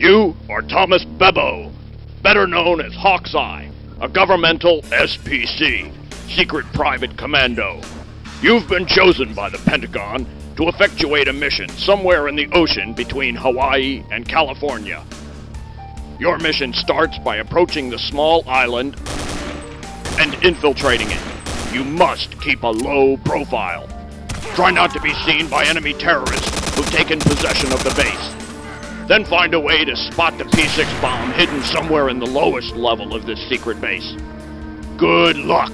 You are Thomas Bebbo, better known as Hawk's Eye, a governmental SPC, secret private commando. You've been chosen by the Pentagon to effectuate a mission somewhere in the ocean between Hawaii and California. Your mission starts by approaching the small island and infiltrating it. You must keep a low profile. Try not to be seen by enemy terrorists who've taken possession of the base. Then find a way to spot the P6 bomb hidden somewhere in the lowest level of this secret base. Good luck!